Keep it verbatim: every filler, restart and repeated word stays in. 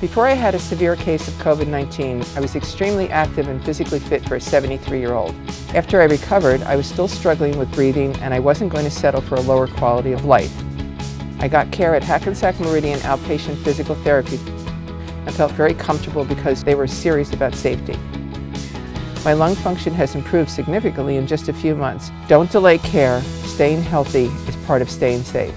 Before I had a severe case of COVID nineteen, I was extremely active and physically fit for a seventy-three-year-old. After I recovered, I was still struggling with breathing and I wasn't going to settle for a lower quality of life. I got care at Hackensack Meridian Outpatient Physical Therapy. I felt very comfortable because they were serious about safety. My lung function has improved significantly in just a few months. Don't delay care. Staying healthy is part of staying safe.